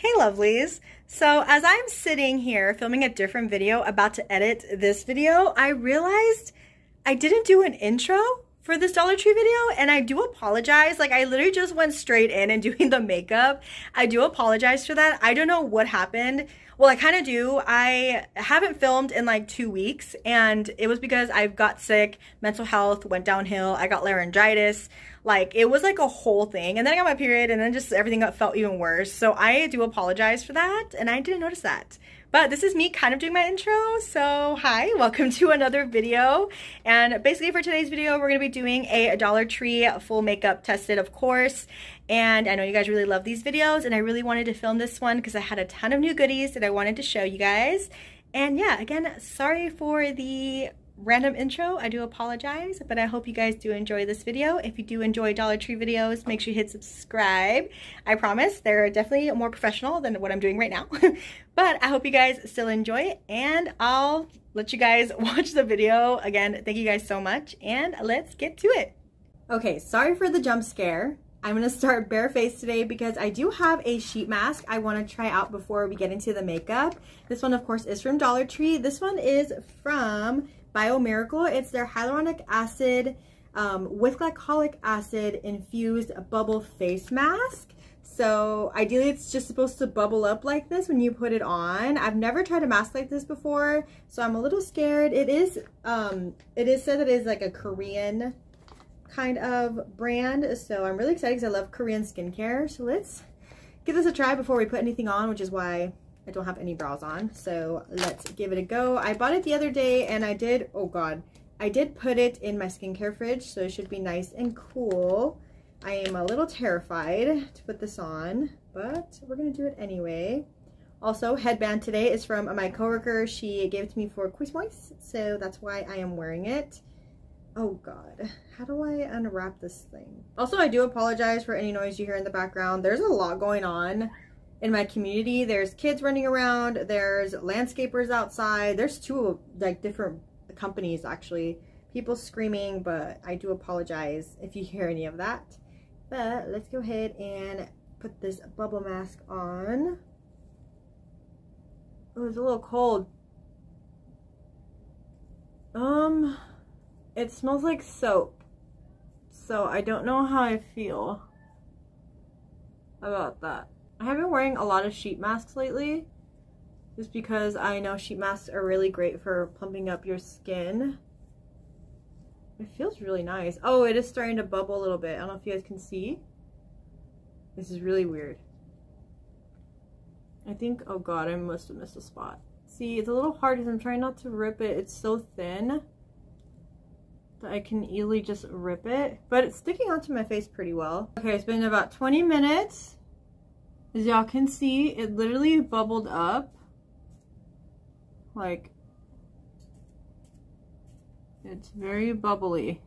Hey lovelies, so as I'm sitting here filming a different video, about to edit this video, I realized I didn't do an intro for this Dollar Tree video, and I do apologize. Like, I literally just went straight in and doing the makeup. I do apologize for that. I don't know what happened. Well, I kind of do. I haven't filmed in like 2 weeks, and it was because I got sick, mental health went downhill, I got laryngitis. Like, it was like a whole thing, and then I got my period, and then just everything felt even worse. So I do apologize for that, and I didn't notice that. But this is me kind of doing my intro, so hi, welcome to another video. And basically for today's video, we're gonna be doing a Dollar Tree full makeup tested, of course. And I know you guys really love these videos, and I really wanted to film this one because I had a ton of new goodies that I wanted to show you guys. And yeah, again, sorry for the random intro, I do apologize, but I hope you guys do enjoy this video. If you do enjoy Dollar Tree videos, make sure you hit subscribe. I promise they're definitely more professional than what I'm doing right now. But I hope you guys still enjoy it, and I'll let you guys watch the video. Again, thank you guys so much, and let's get to it. Okay, sorry for the jump scare. I'm gonna start barefaced today because I do have a sheet mask I wanna try out before we get into the makeup. This one, of course, is from Dollar Tree. This one is from Bio Miracle. It's their hyaluronic acid with glycolic acid infused bubble face mask. So ideally it's just supposed to bubble up like this when you put it on. I've never tried a mask like this before, so I'm a little scared. It is said that it is like a Korean kind of brand, so I'm really excited because I love Korean skincare. So let's give this a try before we put anything on, which is why I don't have any brows on, so let's give it a go. I bought it the other day, and I did, oh god, I did put it in my skincare fridge, so it should be nice and cool. I am a little terrified to put this on, but we're gonna do it anyway. Also, headband today is from my coworker. She gave it to me for Christmas, so that's why I am wearing it. Oh god, how do I unwrap this thing? Also, I do apologize for any noise you hear in the background. There's a lot going on in my community. There's kids running around, there's landscapers outside, there's two like different companies actually, people screaming, but I do apologize if you hear any of that. But let's go ahead and put this bubble mask on. It was a little cold. It smells like soap, so I don't know how I feel about that. I have been wearing a lot of sheet masks lately, just because I know sheet masks are really great for plumping up your skin. It feels really nice. Oh, it is starting to bubble a little bit. I don't know if you guys can see. This is really weird. I think, oh god, I must have missed a spot. See, it's a little hard because I'm trying not to rip it. It's so thin that I can easily just rip it, but it's sticking onto my face pretty well. Okay, it's been about 20 minutes. As y'all can see, it literally bubbled up. Like, it's very bubbly.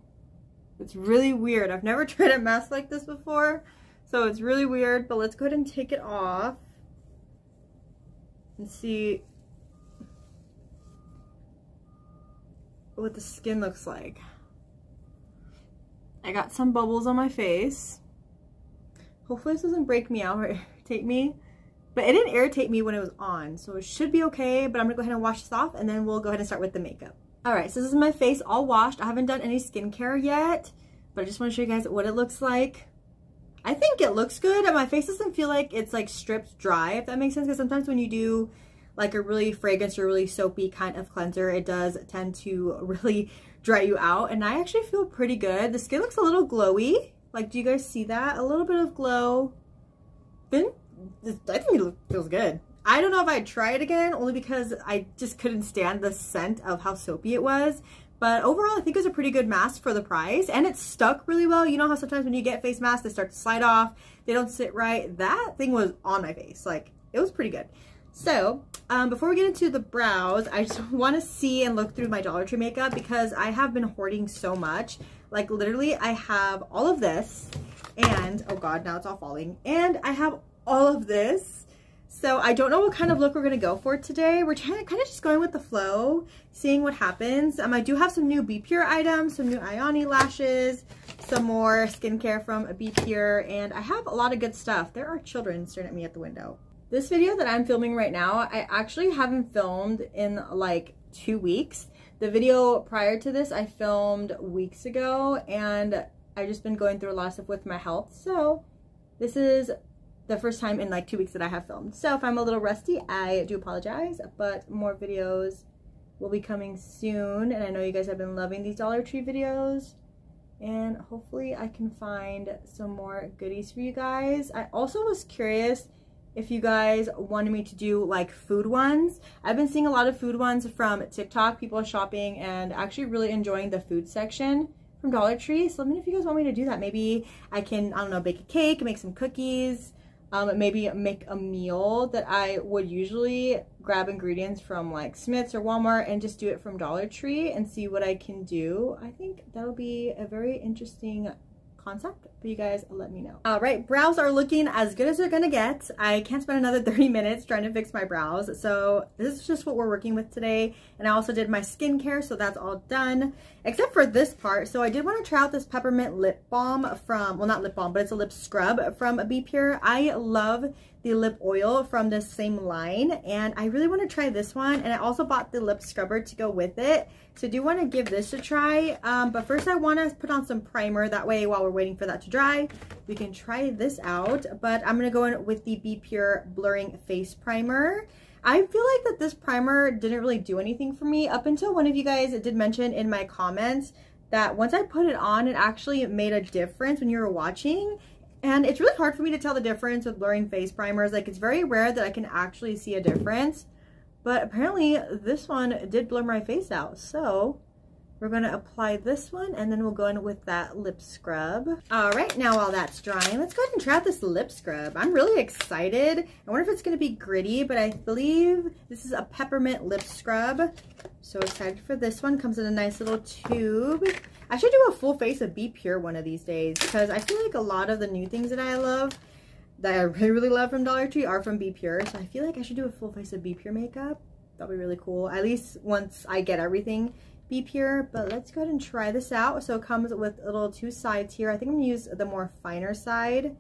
It's really weird. I've never tried a mask like this before, so it's really weird, but let's go ahead and take it off and see what the skin looks like. I got some bubbles on my face. Hopefully this doesn't break me out or irritate me, but it didn't irritate me when it was on, so it should be okay. But I'm gonna go ahead and wash this off, and then we'll go ahead and start with the makeup. All right, so this is my face all washed. I haven't done any skincare yet, but I just want to show you guys what it looks like. I think it looks good, and my face doesn't feel like it's like stripped dry, if that makes sense, because sometimes when you do like a really fragrance or really soapy kind of cleanser, it does tend to really dry you out, and I actually feel pretty good. The skin looks a little glowy. Like, do you guys see that? A little bit of glow. Then I think it feels good. I don't know if I'd try it again, only because I just couldn't stand the scent of how soapy it was. But overall, I think it was a pretty good mask for the price, and it stuck really well. You know how sometimes when you get face masks, they start to slide off, they don't sit right. That thing was on my face. Like, it was pretty good. So, before we get into the brows, I just want to see and look through my Dollar Tree makeup because I have been hoarding so much. Like, literally, I have all of this, and, oh god, now it's all falling, and I have all of this. So I don't know what kind of look we're going to go for today. We're trying to kind of just going with the flow, seeing what happens. I do have some new b.pure items, some new Ioni lashes, some more skincare from b.pure, and I have a lot of good stuff. There are children staring at me at the window. This video that I'm filming right now, I actually haven't filmed in like 2 weeks. The video prior to this I filmed weeks ago, and I've just been going through a lot of stuff with my health. So this is the first time in like 2 weeks that I have filmed. So if I'm a little rusty, I do apologize, but more videos will be coming soon. And I know you guys have been loving these Dollar Tree videos, and hopefully I can find some more goodies for you guys. I also was curious if you guys wanted me to do like food ones. I've been seeing a lot of food ones from TikTok, people shopping and actually really enjoying the food section from Dollar Tree. So let me know if you guys want me to do that. Maybe I can, I don't know, bake a cake, make some cookies, maybe make a meal that I would usually grab ingredients from like Smith's or Walmart and just do it from Dollar Tree and see what I can do. I think that'll be a very interesting concept, but you guys let me know. All right, brows are looking as good as they're gonna get. I can't spend another 30 minutes trying to fix my brows, so this is just what we're working with today. And I also did my skincare, so that's all done except for this part. So I did want to try out this peppermint lip balm from, well, not lip balm, but it's a lip scrub from b.pure. I love the lip oil from this same line, and I really want to try this one. And I also bought the lip scrubber to go with it, so I do want to give this a try. But first I want to put on some primer, that way while we're waiting for that to dry we can try this out. But I'm going to go in with the b.pure blurring face primer. I feel like that this primer didn't really do anything for me up until one of you guys did mention in my comments that once I put it on, it actually made a difference when you were watching. And it's really hard for me to tell the difference with blurring face primers. Like, it's very rare that I can actually see a difference, but apparently this one did blur my face out. So we're gonna apply this one, and then we'll go in with that lip scrub. All right, now while that's drying, let's go ahead and try out this lip scrub. I'm really excited. I wonder if it's gonna be gritty, but I believe this is a peppermint lip scrub. So excited for this one. Comes in a nice little tube. I should do a full face of b.pure one of these days, because I feel like a lot of the new things that I love, that I really, really love from Dollar Tree, are from b.pure. So I feel like I should do a full face of b.pure makeup. That'll be really cool. At least once I get everything b.pure. But let's go ahead and try this out. So it comes with little two sides here. I think I'm gonna use the more finer side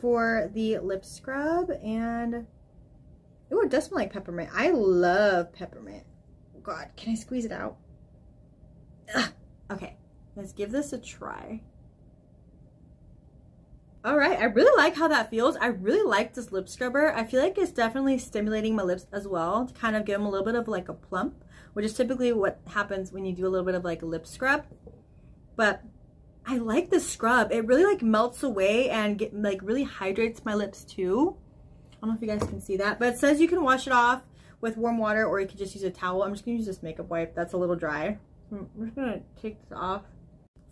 for the lip scrub. And oh, it does smell like peppermint. I love peppermint. Oh God, can I squeeze it out? Ugh. Okay, let's give this a try. All right, I really like how that feels. I really like this lip scrubber. I feel like it's definitely stimulating my lips as well, to kind of give them a little bit of like a plump, which is typically what happens when you do a little bit of like a lip scrub. But I like this scrub. It really like melts away and get, like, really hydrates my lips too. I don't know if you guys can see that, but it says you can wash it off with warm water, or you could just use a towel. I'm just gonna use this makeup wipe that's a little dry. I'm just gonna take this off.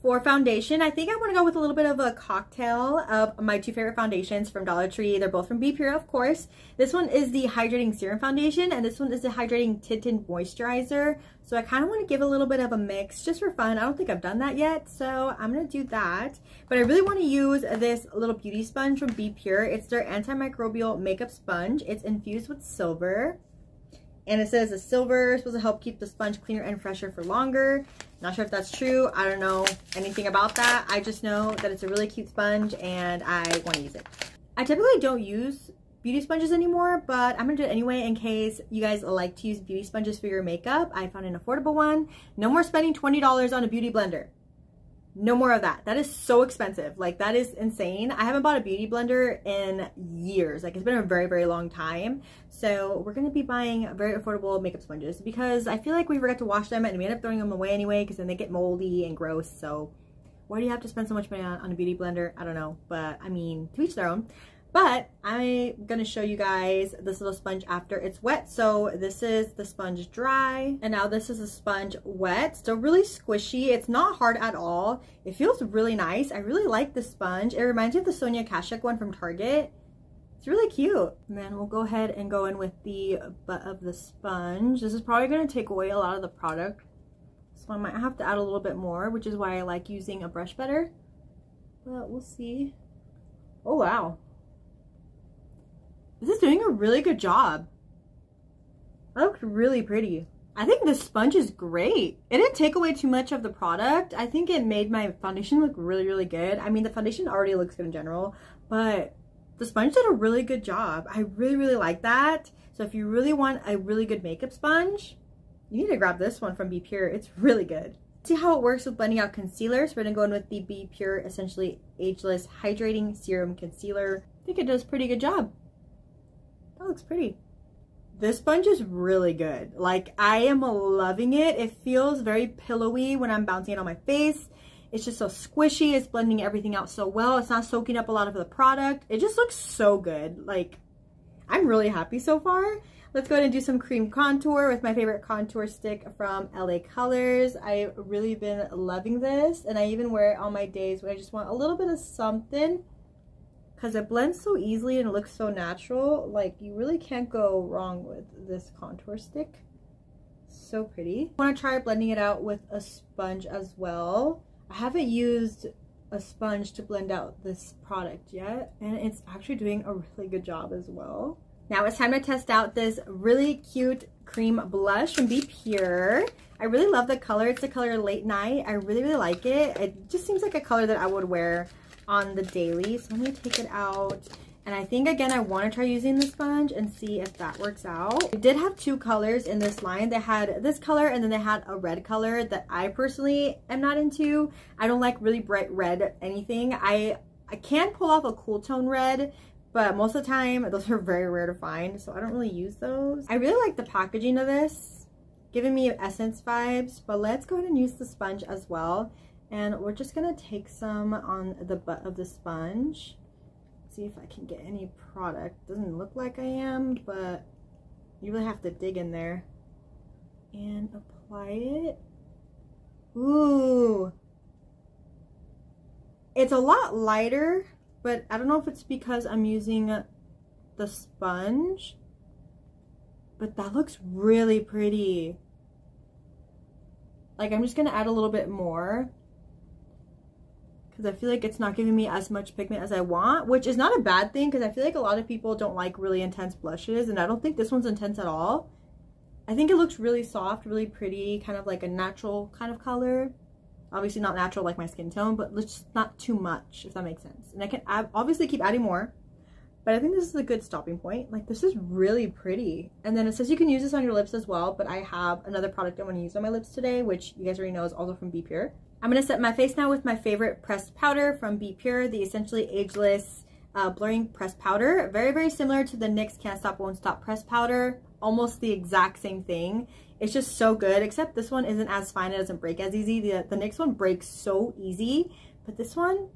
For foundation, I think I want to go with a little bit of a cocktail of my two favorite foundations from Dollar Tree. They're both from b.pure, of course. This one is the Hydrating Serum Foundation, and this one is the Hydrating Tinted Moisturizer. So I kind of want to give a little bit of a mix just for fun. I don't think I've done that yet, so I'm going to do that. But I really want to use this little beauty sponge from b.pure. It's their antimicrobial makeup sponge. It's infused with silver. And it says the silver is supposed to help keep the sponge cleaner and fresher for longer. Not sure if that's true. I don't know anything about that. I just know that it's a really cute sponge and I want to use it. I typically don't use beauty sponges anymore, but I'm going to do it anyway in case you guys like to use beauty sponges for your makeup. I found an affordable one. No more spending $20 on a beauty blender. No more of that. That is so expensive. Like, that is insane. I haven't bought a beauty blender in years. Like, it's been a very, very long time. So we're going to be buying very affordable makeup sponges, because I feel like we forget to wash them and we end up throwing them away anyway, because then they get moldy and gross. So why do you have to spend so much money on a beauty blender? I don't know. But I mean, to each their own. But I'm going to show you guys this little sponge after it's wet. So this is the sponge dry, and now this is the sponge wet. Still really squishy. It's not hard at all. It feels really nice. I really like the sponge. It reminds me of the Sonia Kashuk one from Target. It's really cute. And then we'll go ahead and go in with the butt of the sponge. This is probably going to take away a lot of the product, so I might have to add a little bit more, which is why I like using a brush better. But we'll see. Oh, wow. This is doing a really good job. That looks really pretty. I think this sponge is great. It didn't take away too much of the product. I think it made my foundation look really, really good. I mean, the foundation already looks good in general, but The sponge did a really good job. I really like that. So if you really want a really good makeup sponge, you need to grab this one from b.pure. It's really good. See how it works with blending out concealers. We're gonna go in with the b.pure Essentially Ageless Hydrating Serum Concealer. I think it does a pretty good job. That looks pretty. This sponge is really good. Like, I am loving it. It feels very pillowy when I'm bouncing it on my face. It's just so squishy. It's blending everything out so well. It's not soaking up a lot of the product. It just looks so good. Like, I'm really happy so far. Let's go ahead and do some cream contour with my favorite contour stick from LA Colors. I've really been loving this, and I even wear it on my days when I just want a little bit of something because it blends so easily and it looks so natural. Like, you really can't go wrong with this contour stick. So pretty. I want to try blending it out with a sponge as well. I haven't used a sponge to blend out this product yet, and it's actually doing a really good job as well. Now it's time to test out this really cute cream blush from b.pure. I really love the color. It's the color Late Night. I really like it. It just seems like a color that I would wear on the daily. So I'm gonna take it out. And I think, again, I wanna try using the sponge and see if that works out. I did have two colors in this line. They had this color and then they had a red color that I personally am not into. I don't like really bright red anything. I can pull off a cool tone red, but most of the time, those are very rare to find, so I don't really use those. I really like the packaging of this, giving me Essence vibes, but let's go ahead and use the sponge as well. And we're just gonna take some on the butt of the sponge. See if I can get any product. Doesn't look like I am, but you really have to dig in there. And apply it. Ooh! It's a lot lighter. But I don't know if it's because I'm using the sponge, but that looks really pretty. Like, I'm just gonna add a little bit more because I feel like it's not giving me as much pigment as I want, which is not a bad thing because I feel like a lot of people don't like really intense blushes, and I don't think this one's intense at all. I think it looks really soft, really pretty, kind of like a natural kind of color. Obviously not natural like my skin tone, but just not too much, if that makes sense. And I can obviously keep adding more, but I think this is a good stopping point. Like, this is really pretty. And then it says you can use this on your lips as well, but I have another product I want to use on my lips today, which you guys already know is also from b.pure. I'm going to set my face now with my favorite pressed powder from b.pure, the Essentially Ageless Blurring Pressed Powder. Very similar to the NYX Can't Stop Won't Stop Pressed Powder. Almost the exact same thing. It's just so good, except this one isn't as fine. It doesn't break as easy. The NYX one breaks so easy, but this one,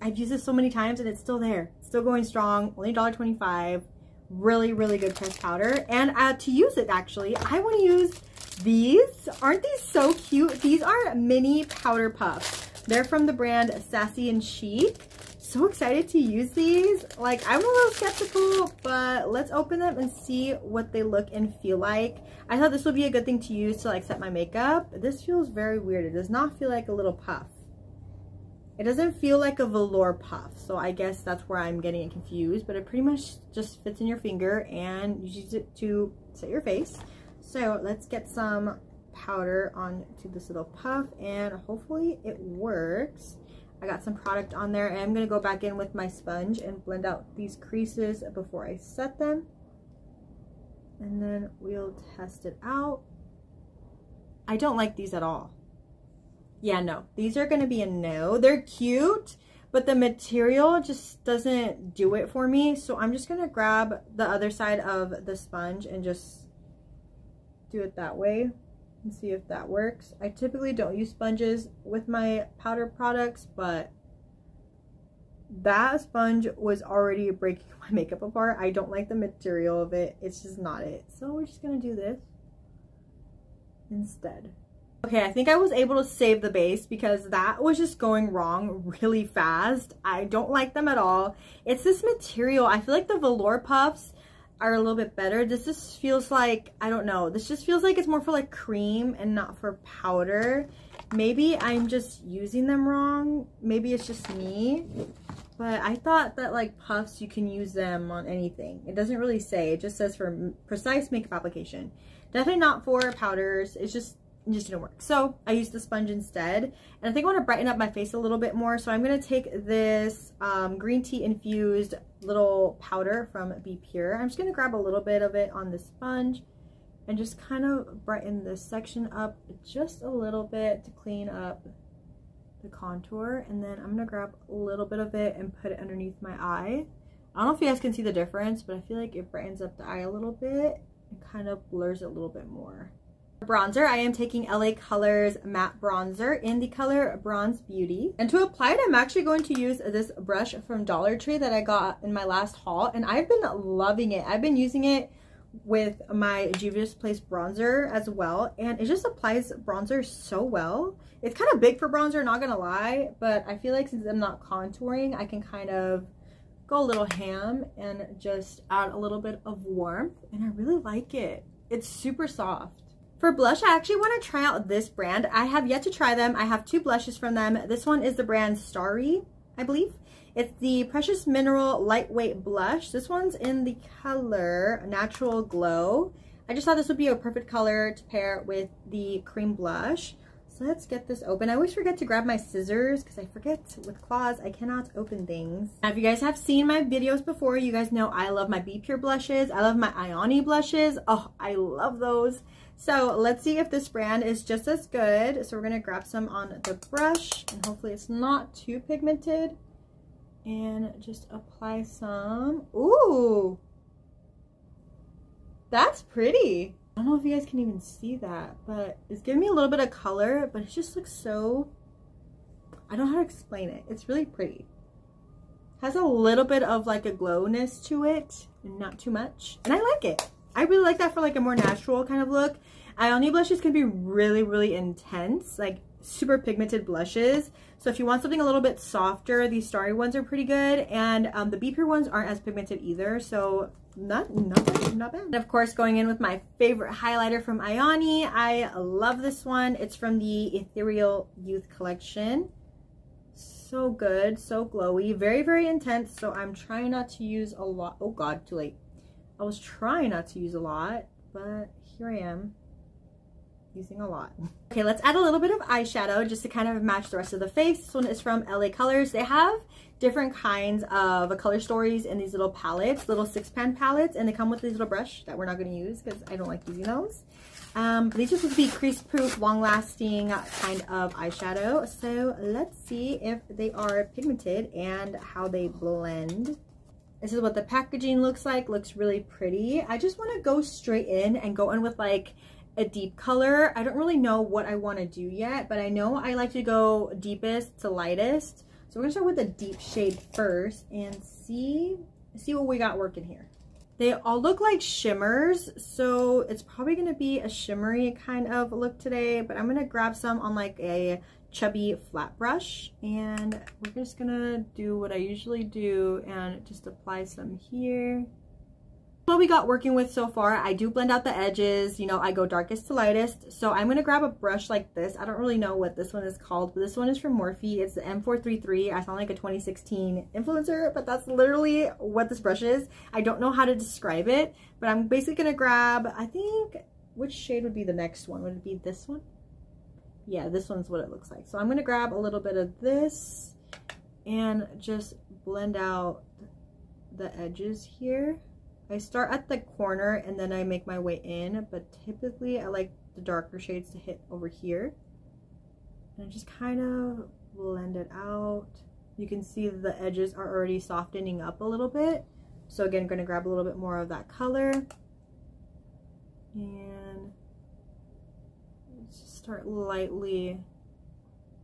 I've used this so many times and it's still there. It's still going strong, only $1.25. Really good pressed powder. And to use it, actually, I want to use these. Aren't these so cute? These are mini powder puffs. They're from the brand Sassy and Chic. So excited to use these. Like, I'm a little skeptical, but let's open them and see what they look and feel like. I thought this would be a good thing to use to, like, set my makeup. This feels very weird. It does not feel like a little puff. It doesn't feel like a velour puff, so I guess that's where I'm getting confused, but it pretty much just fits in your finger and you use it to set your face. So let's get some powder onto this little puff and hopefully it works. I got some product on there, and I'm going to go back in with my sponge and blend out these creases before I set them. And then we'll test it out. I don't like these at all. Yeah, no. These are going to be a no. They're cute, but the material just doesn't do it for me. So I'm just going to grab the other side of the sponge and just do it that way. And see if that works. I typically don't use sponges with my powder products, but that sponge was already breaking my makeup apart. I don't like the material of it. It's just not it. So we're just gonna do this instead. Okay, I think I was able to save the base because that was just going wrong really fast. I don't like them at all. It's this material. I feel like the velour puffs are a little bit better. This just feels like, I don't know, this just feels like it's more for like cream and not for powder. Maybe I'm just using them wrong. Maybe it's just me, but I thought that like puffs, you can use them on anything. It doesn't really say, it just says for precise makeup application. Definitely not for powders. It's just it just didn't work. So I used the sponge instead, and I think I want to brighten up my face a little bit more. So I'm going to take this green tea infused little powder from b.pure. I'm just going to grab a little bit of it on the sponge and just kind of brighten this section up just a little bit to clean up the contour. And then I'm going to grab a little bit of it and put it underneath my eye. I don't know if you guys can see the difference, but I feel like it brightens up the eye a little bit and kind of blurs it a little bit more. Bronzer, I am taking LA Colors matte bronzer in the color Bronze Beauty, and to apply it I'm actually going to use this brush from Dollar Tree that I got in my last haul, and I've been loving it. I've been using it with my Juvia's Place bronzer as well, and it just applies bronzer so well. It's kind of big for bronzer, not gonna lie, but I feel like since I'm not contouring, I can kind of go a little ham and just add a little bit of warmth, and I really like it. It's super soft. For blush, I actually want to try out this brand. I have yet to try them. I have two blushes from them. This one is the brand Starry, I believe. It's the Precious Mineral Lightweight Blush. This one's in the color Natural Glow. I just thought this would be a perfect color to pair with the cream blush. So let's get this open. I always forget to grab my scissors because I forget with claws, I cannot open things. Now, if you guys have seen my videos before, you guys know I love my b.pure blushes. I love my Ioni blushes. Oh, I love those. So let's see if this brand is just as good. So we're going to grab some on the brush, and hopefully it's not too pigmented, and just apply some. Ooh, that's pretty. I don't know if you guys can even see that, but it's giving me a little bit of color, but it just looks so, I don't know how to explain it. It's really pretty. Has a little bit of like a glowness to it, not too much, and I like it. I really like that for like a more natural kind of look. Ioni blushes can be really, really intense, like super pigmented blushes. So if you want something a little bit softer, these Starry ones are pretty good, and the b.pure ones aren't as pigmented either. So not bad. And of course, going in with my favorite highlighter from Ioni. I love this one. It's from the Ethereal Youth collection. So good, so glowy, very, very intense. So I'm trying not to use a lot. Oh God, too late. I was trying not to use a lot, but here I am using a lot. Okay, let's add a little bit of eyeshadow just to kind of match the rest of the face. This one is from LA Colors. They have different kinds of color stories in these little palettes, little 6-pan palettes, and they come with these little brush that we're not going to use because I don't like using those. But these just would be crease-proof, long-lasting kind of eyeshadow. So let's see if they are pigmented and how they blend. This is what the packaging looks like. Looks really pretty. I just want to go straight in and go in with like a deep color. I don't really know what I want to do yet, but I know I like to go deepest to lightest. So we're gonna start with a deep shade first and see what we got working here. They all look like shimmers, so it's probably gonna be a shimmery kind of look today, but I'm gonna grab some on like a chubby flat brush, and we're just gonna do what I usually do and just apply some here. What we got working with so far, I do blend out the edges, you know, I go darkest to lightest. So I'm gonna grab a brush like this. I don't really know what this one is called, but this one is from Morphe. It's the M433. I sound like a 2016 influencer, but that's literally what this brush is. I don't know how to describe it, but I'm basically gonna grab, I think, which shade would be the next one? Would it be this one? Yeah, this one's what it looks like. So I'm going to grab a little bit of this and just blend out the edges here. I start at the corner and then I make my way in, but typically I like the darker shades to hit over here. And I just kind of blend it out. You can see the edges are already softening up a little bit. So again, I'm going to grab a little bit more of that color. And start lightly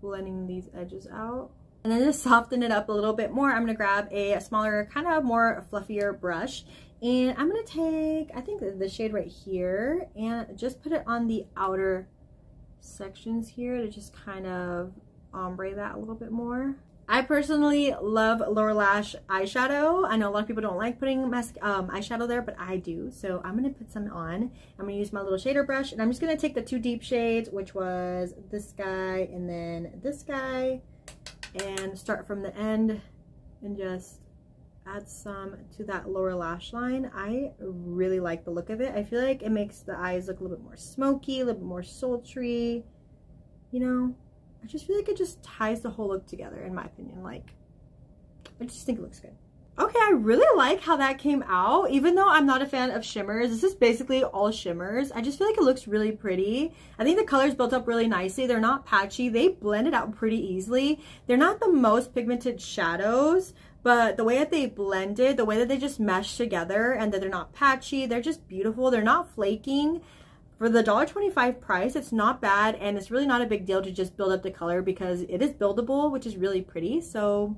blending these edges out, and then just soften it up a little bit more. I'm gonna grab a smaller, kind of more fluffier brush, and I'm gonna take, I think, the shade right here, and just put it on the outer sections here to just kind of ombre that a little bit more. I personally love lower lash eyeshadow. I know a lot of people don't like putting eyeshadow there, but I do. So I'm gonna put some on. I'm gonna use my little shader brush, and I'm just gonna take the two deep shades, which was this guy and then this guy, and start from the end and just add some to that lower lash line. I really like the look of it. I feel like it makes the eyes look a little bit more smoky, a little bit more sultry. You know, I just feel like it just ties the whole look together, in my opinion. Like, I just think it looks good. Okay, I really like how that came out. Even though I'm not a fan of shimmers, this is basically all shimmers. I just feel like it looks really pretty. I think the colors built up really nicely. They're not patchy. They blended out pretty easily. They're not the most pigmented shadows, but the way that they blended, the way that they just meshed together, and that they're not patchy, they're just beautiful. They're not flaking. For the $1.25 price, it's not bad, and it's really not a big deal to just build up the color because it is buildable, which is really pretty. So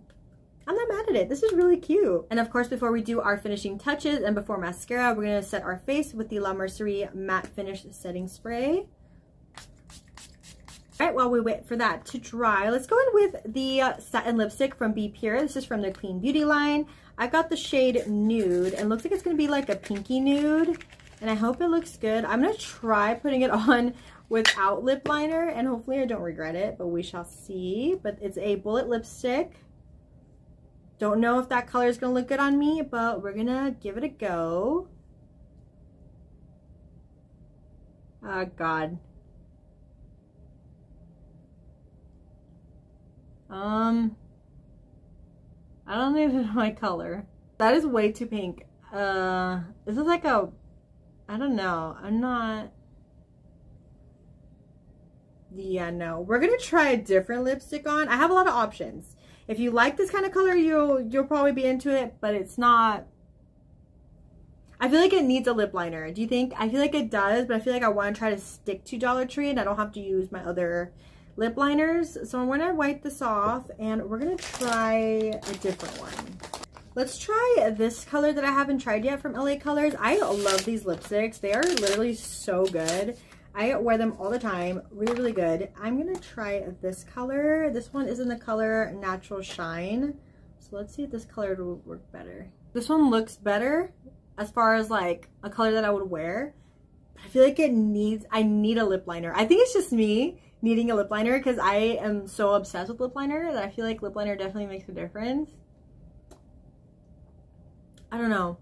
I'm not mad at it. This is really cute. And of course, before we do our finishing touches and before mascara, we're going to set our face with the Laura Mercier Matte Finish Setting Spray. All right, while we wait for that to dry, let's go in with the satin lipstick from b.pure. This is from the Clean Beauty line. I got the shade Nude, and looks like it's going to be like a pinky nude, and I hope it looks good. I'm going to try putting it on without lip liner, and hopefully I don't regret it, but we shall see. But it's a bullet lipstick. Don't know if that color is going to look good on me, but we're going to give it a go. Oh, God. I don't even know my color. That is way too pink. This is like a, I don't know. I'm not. Yeah, no. We're going to try a different lipstick on. I have a lot of options. If you like this kind of color, you'll probably be into it, but it's not. I feel like it needs a lip liner. Do you think? I feel like it does, but I feel like I want to try to stick to Dollar Tree and I don't have to use my other lip liners. So I'm going to wipe this off and we're going to try a different one. Let's try this color that I haven't tried yet from LA Colors. I love these lipsticks. They are literally so good. I wear them all the time. Really, really good. I'm going to try this color. This one is in the color Natural Shine. So let's see if this color will work better. This one looks better as far as like a color that I would wear. But I feel like it needs, I need a lip liner. I think it's just me needing a lip liner because I am so obsessed with lip liner that I feel like lip liner definitely makes a difference. I don't know.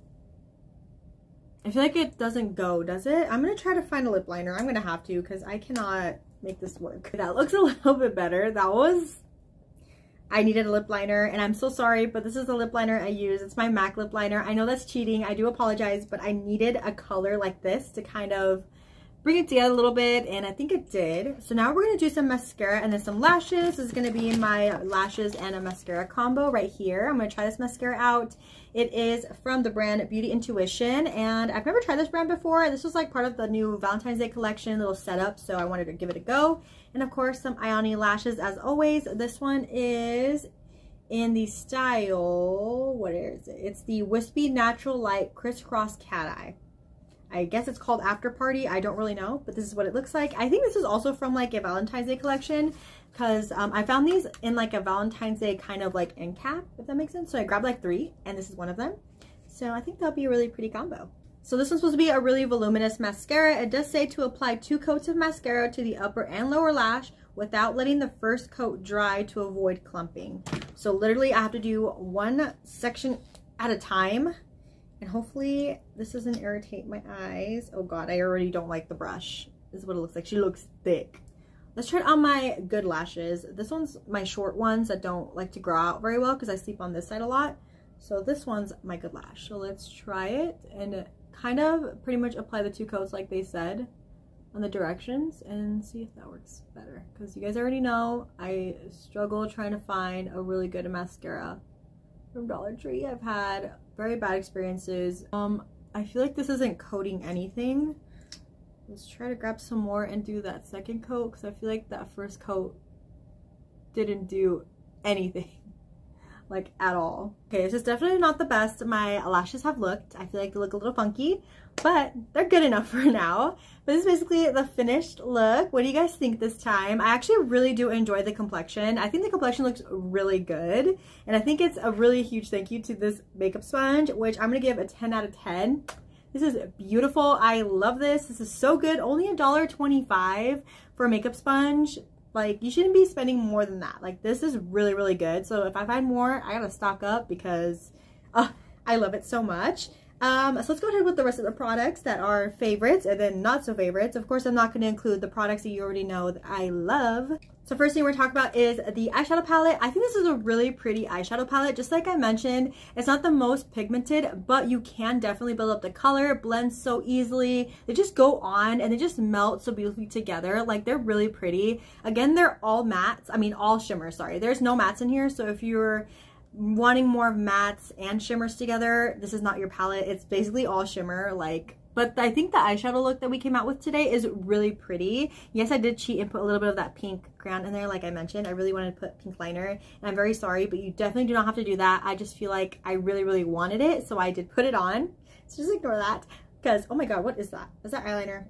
I feel like it doesn't go, does it? I'm going to try to find a lip liner. I'm going to have to because I cannot make this work. That looks a little bit better. That was... I needed a lip liner and I'm so sorry, but this is the lip liner I use. It's my MAC lip liner. I know that's cheating. I do apologize, but I needed a color like this to kind of bring it together a little bit, and I think it did. So now we're going to do some mascara and then some lashes. This is going to be my lashes and a mascara combo right here. I'm going to try this mascara out. It is from the brand Beauty Intuition, and I've never tried this brand before. This was like part of the new Valentine's Day collection, little setup, so I wanted to give it a go. And of course, some Ioni lashes as always. This one is in the style, what is it? It's the Wispy Natural Light Crisscross Cat Eye. I guess it's called After Party. I don't really know, but this is what it looks like. I think this is also from like a Valentine's Day collection because I found these in like a Valentine's Day kind of like end cap, if that makes sense. So I grabbed like 3 and this is one of them. So I think that'll be a really pretty combo. So this one's supposed to be a really voluminous mascara. It does say to apply 2 coats of mascara to the upper and lower lash without letting the first coat dry to avoid clumping. So literally I have to do one section at a time. And hopefully this doesn't irritate my eyes. Oh God, I already don't like the brush. This is what it looks like. She looks thick. Let's try it on my good lashes. This one's my short ones that don't like to grow out very well because I sleep on this side a lot. So this one's my good lash. So let's try it and kind of pretty much apply the 2 coats like they said on the directions and see if that works better. Because you guys already know I struggle trying to find a really good mascara from Dollar Tree. I've had very bad experiences. I feel like this isn't coating anything. Let's try to grab some more and do that second coat because I feel like that first coat didn't do anything, like at all. Okay, this is definitely not the best my lashes have looked. I feel like they look a little funky, but they're good enough for now. But this is basically the finished look. What do you guys think this time? I actually really do enjoy the complexion. I think the complexion looks really good. And I think it's a really huge thank you to this makeup sponge, which I'm gonna give a 10 out of 10. This is beautiful. I love this. This is so good. Only $1.25 for a makeup sponge. Like, you shouldn't be spending more than that. Like, this is really, really good. So if I find more, I gotta stock up because I love it so much. So let's go ahead with the rest of the products that are favorites and then not so favorites. Of course, I'm not going to include the products that you already know that I love. So first thing we're talking about is the eyeshadow palette. I think this is a really pretty eyeshadow palette. Just like I mentioned, it's not the most pigmented, but you can definitely build up the color. It blends so easily. They just go on and they just melt so beautifully together. Like, they're really pretty. Again, they're all mattes. I mean, all shimmers, sorry. There's no mattes in here. So if you're wanting more of mattes and shimmers together, this is not your palette. It's basically all shimmer, like, but I think the eyeshadow look that we came out with today is really pretty. Yes, I did cheat and put a little bit of that pink ground in there, like I mentioned. I really wanted to put pink liner, and I'm very sorry, but you definitely do not have to do that. I just feel like I really, really wanted it, so I did put it on. So just ignore that, because, oh my god, what is that? Is that eyeliner?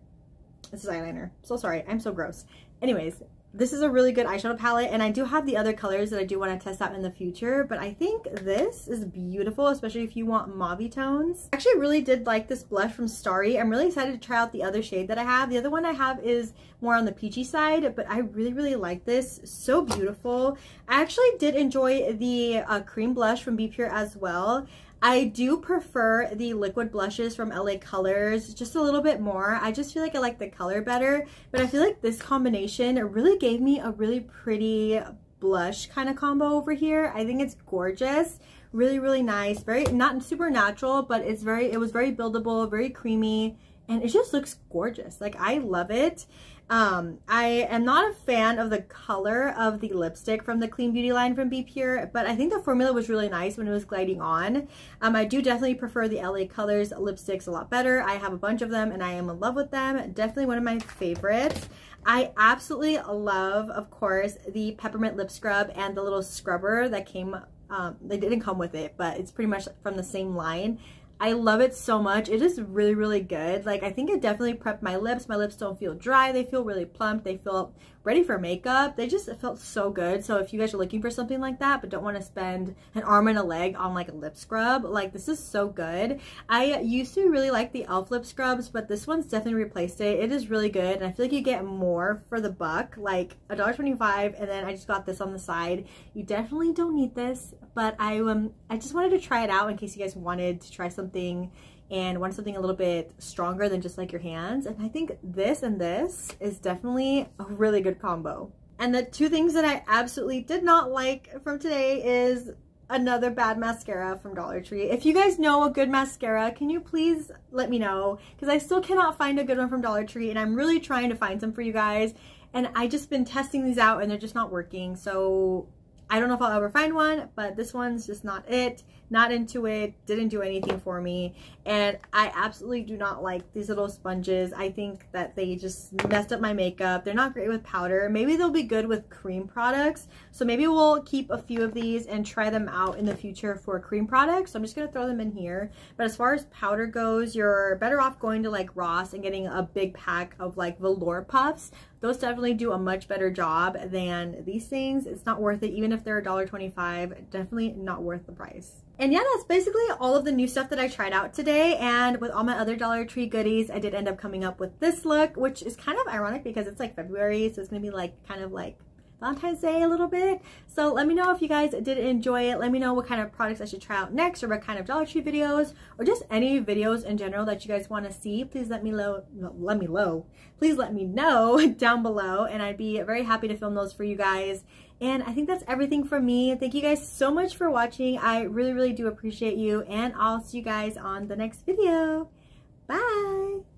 This is eyeliner. So sorry, I'm so gross. Anyways, this is a really good eyeshadow palette, and I do have the other colors that I do want to test out in the future, but I think this is beautiful, especially if you want mauve tones. Actually, I really did like this blush from Starry. I'm really excited to try out the other shade that I have. The other one I have is more on the peachy side, but I really, really like this. So beautiful. I actually did enjoy the cream blush from b.pure as well. I do prefer the liquid blushes from LA Colors just a little bit more. I just feel like I like the color better, but I feel like this combination really gave me a really pretty blush kind of combo over here. I think it's gorgeous. Really, really nice. Very, not super natural, but it's very, it was very buildable, very creamy, and it just looks gorgeous. Like, I love it. I am not a fan of the color of the lipstick from the Clean Beauty line from b.pure, but I think the formula was really nice when it was gliding on. I do definitely prefer the LA Colors lipsticks a lot better. I have a bunch of them and I am in love with them. Definitely one of my favorites. I absolutely love, of course, the peppermint lip scrub and the little scrubber that came, they didn't come with it, but it's pretty much from the same line. I love it so much. It is really, really good. Like, I think it definitely prepped my lips. My lips don't feel dry. They feel really plump. They feel ready for makeup. They just felt so good. So if you guys are looking for something like that, but don't want to spend an arm and a leg on like a lip scrub, like, this is so good. I used to really like the e.l.f. lip scrubs, but this one's definitely replaced it. It is really good. And I feel like you get more for the buck, like $1.25. And then I just got this on the side. You definitely don't need this, but I just wanted to try it out in case you guys wanted to try something and want something a little bit stronger than just like your hands. And I think this and this is definitely a really good combo. And the two things that I absolutely did not like from today is another bad mascara from Dollar Tree. If you guys know a good mascara, can you please let me know? Because I still cannot find a good one from Dollar Tree, and I'm really trying to find some for you guys. And I just been testing these out and they're just not working. So I don't know if I'll ever find one, but this one's just not it. Not into it. Didn't do anything for me. And I absolutely do not like these little sponges. I think that they just messed up my makeup. They're not great with powder. Maybe they'll be good with cream products. So maybe we'll keep a few of these and try them out in the future for cream products. So I'm just going to throw them in here. But as far as powder goes, you're better off going to like Ross and getting a big pack of like velour puffs. Those definitely do a much better job than these things. It's not worth it. Even if they're $1.25, definitely not worth the price. And yeah, that's basically all of the new stuff that I tried out today. And with all my other Dollar Tree goodies, I did end up coming up with this look, which is kind of ironic because it's like February. So it's going to be like kind of like Valentine's Day a little bit. So let me know if you guys did enjoy it. Let me know what kind of products I should try out next, or what kind of Dollar Tree videos, or just any videos in general that you guys want to see. Please Please let me know down below, and I'd be very happy to film those for you guys. And I think that's everything from me. Thank you guys so much for watching. I really, really do appreciate you, and I'll see you guys on the next video. Bye!